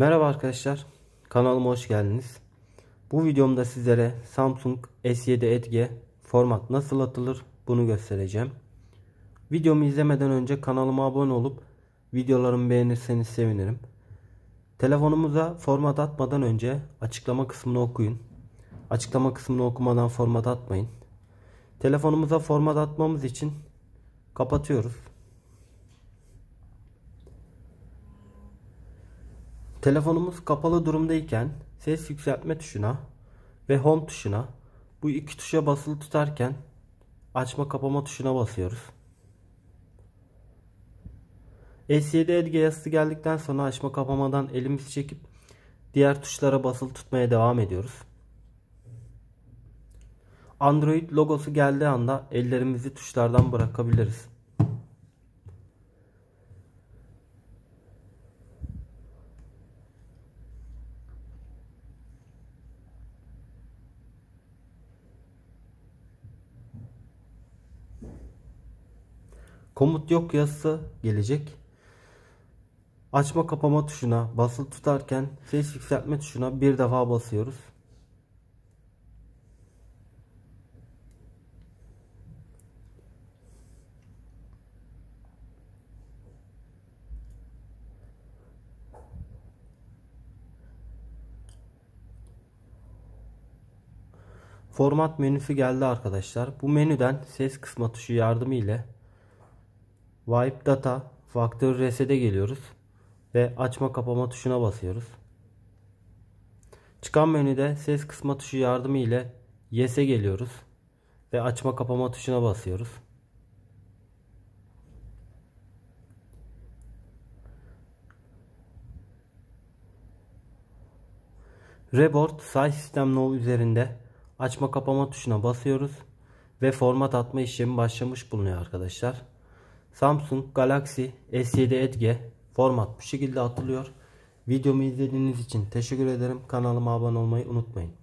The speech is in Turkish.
Merhaba arkadaşlar, kanalıma hoş geldiniz. Bu videomda sizlere Samsung S7 Edge format nasıl atılır bunu göstereceğim. Videomu izlemeden önce kanalıma abone olup videolarımı beğenirseniz sevinirim. Telefonumuza format atmadan önce açıklama kısmını okuyun. Açıklama kısmını okumadan format atmayın. Telefonumuza format atmamız için kapatıyoruz. Telefonumuz kapalı durumdayken ses yükseltme tuşuna ve home tuşuna, bu iki tuşa basılı tutarken açma kapama tuşuna basıyoruz. S7 Edge yazısı geldikten sonra açma kapamadan elimizi çekip diğer tuşlara basılı tutmaya devam ediyoruz. Android logosu geldiği anda ellerimizi tuşlardan bırakabiliriz. Komut yok yazısı gelecek. Açma kapama tuşuna basılı tutarken ses yükseltme tuşuna bir defa basıyoruz. Format menüsü geldi arkadaşlar. Bu menüden ses kısma tuşu yardımı ile Wipe Data, Factory Reset'e geliyoruz ve açma kapama tuşuna basıyoruz. Çıkan menüde ses kısma tuşu yardımı ile Yes'e geliyoruz ve açma kapama tuşuna basıyoruz. Reboard Size System No üzerinde açma kapama tuşuna basıyoruz ve format atma işlemi başlamış bulunuyor arkadaşlar. Samsung Galaxy S7 Edge format bu şekilde atılıyor. Videomu izlediğiniz için teşekkür ederim. Kanalıma abone olmayı unutmayın.